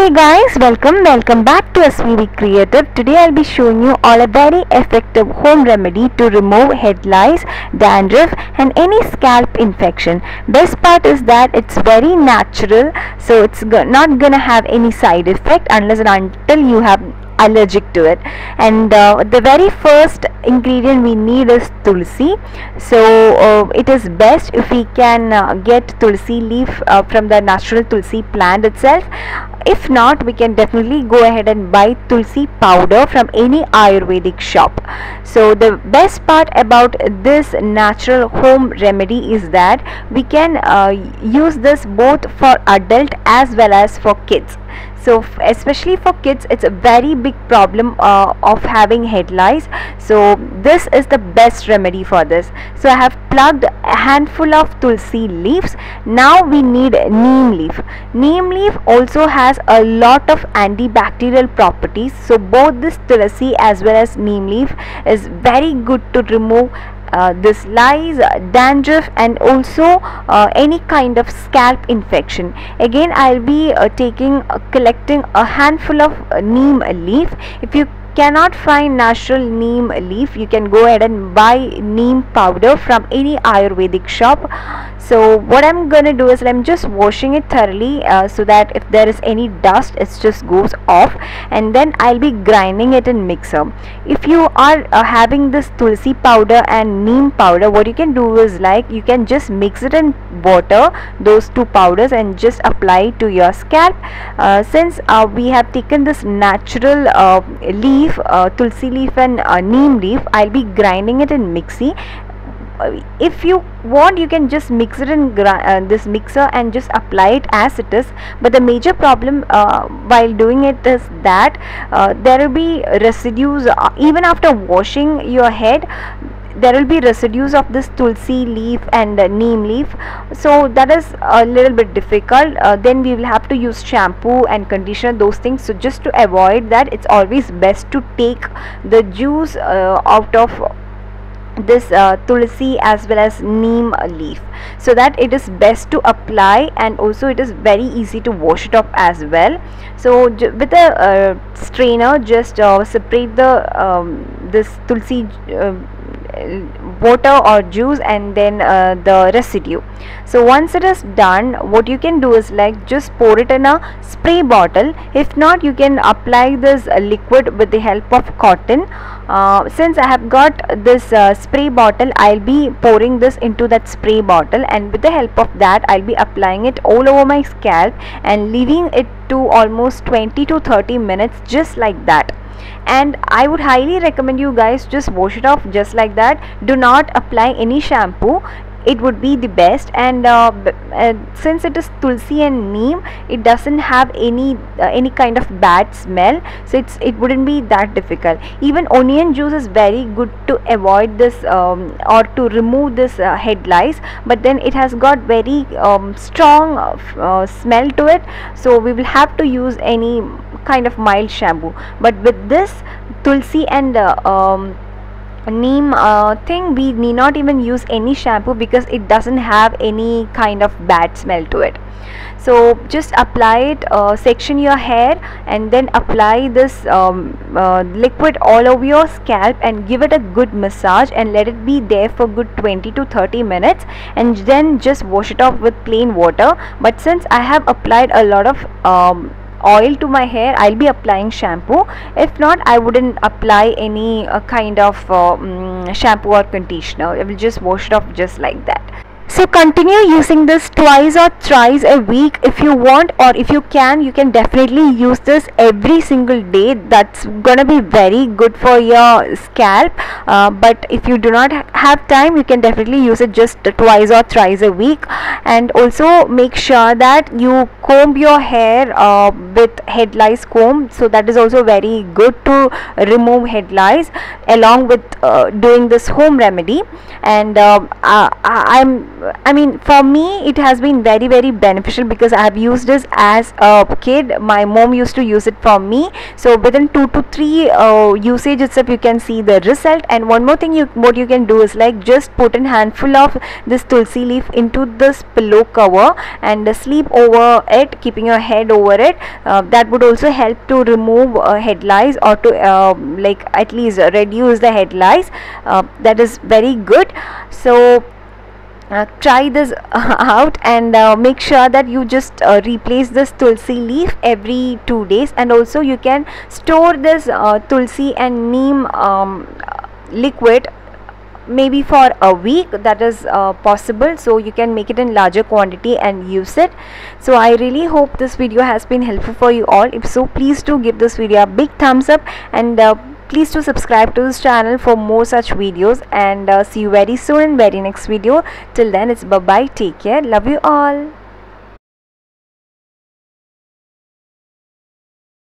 Hey guys, welcome back to SVB Creative. Today I'll be showing you all a very effective home remedy to remove head lice, dandruff and any scalp infection. Best part is that it's very natural, so it's not gonna have any side effect unless and until you have allergic to it. And the very first ingredient we need is tulsi. So it is best if we can get tulsi leaf from the natural tulsi plant itself. If not, we can definitely go ahead and buy tulsi powder from any Ayurvedic shop. So the best part about this natural home remedy is that we can use this both for adult as well as for kids. So especially for kids, it's a very big problem of having head lice. So this is the best remedy for this. So I have plucked a handful of tulsi leaves. Now we need neem leaf. Neem leaf also has a lot of antibacterial properties. So both this tulsi as well as neem leaf is very good to remove this lice, dandruff and also any kind of scalp infection. Again, I'll be collecting a handful of neem leaf. If you cannot find natural neem leaf, you can go ahead and buy neem powder from any Ayurvedic shop. So what I'm gonna do is I'm just washing it thoroughly so that if there is any dust, it just goes off, and then I'll be grinding it in mixer. If you are having this tulsi powder and neem powder, what you can do is you can just mix it in water, those two powders, and just apply it to your scalp. Since we have taken this natural leaf, tulsi leaf and neem leaf, I'll be grinding it in mixie. If you want, you can just mix it in this mixer and just apply it as it is. But the major problem while doing it is that there will be residues. Even after washing your head, there will be residues of this tulsi leaf and neem leaf, so that is a little bit difficult. Then we will have to use shampoo and conditioner, those things. So just to avoid that, it's always best to take the juice out of this tulsi as well as neem leaf, so that it is best to apply, and also it is very easy to wash it off as well. So with a strainer, just separate the this tulsi water or juice and then the residue. So once it is done, what you can do is just pour it in a spray bottle. If not, you can apply this liquid with the help of cotton. Since I have got this spray bottle, I'll be pouring this into that spray bottle, and with the help of that, I'll be applying it all over my scalp and leaving it to almost 20 to 30 minutes, just like that. And I would highly recommend you guys just wash it off just like that. Do not apply any shampoo, it would be the best. And since it is tulsi and neem, it doesn't have any kind of bad smell, so it wouldn't be that difficult. Even onion juice is very good to avoid this or to remove this head lice, but then it has got very strong smell to it, so we will have to use any kind of mild shampoo. But with this tulsi and neem thing, we need not even use any shampoo because it doesn't have any kind of bad smell to it. So just apply it, section your hair and then apply this liquid all over your scalp and give it a good massage and let it be there for good 20 to 30 minutes, and then just wash it off with plain water. But since I have applied a lot of oil to my hair, I'll be applying shampoo. If not, I wouldn't apply any kind of shampoo or conditioner. I will just wash it off just like that. So continue using this twice or thrice a week if you want, or if you can, you can definitely use this every single day. That's gonna be very good for your scalp. But if you do not have time, you can definitely use it just twice or thrice a week. And also make sure that you comb your hair with head lice comb. So that is also very good to remove head lice along with doing this home remedy. And I mean, for me, it has been very, very beneficial because I have used this as a kid. My mom used to use it for me. So within 2 to 3 usage itself, you can see the result. And one more thing, what you can do is just put a handful of this tulsi leaf into this pillow cover and sleep over it head, keeping your head over it. That would also help to remove head lice, or to like at least reduce the head lice. That is very good. So try this out, and make sure that you just replace this tulsi leaf every 2 days. And also you can store this tulsi and neem liquid maybe for a week. That is possible, so you can make it in larger quantity and use it. So I really hope this video has been helpful for you all. If so, please do give this video a big thumbs up, and please do subscribe to this channel for more such videos. And see you very soon in very next video. Till then, it's bye bye, take care, love you all.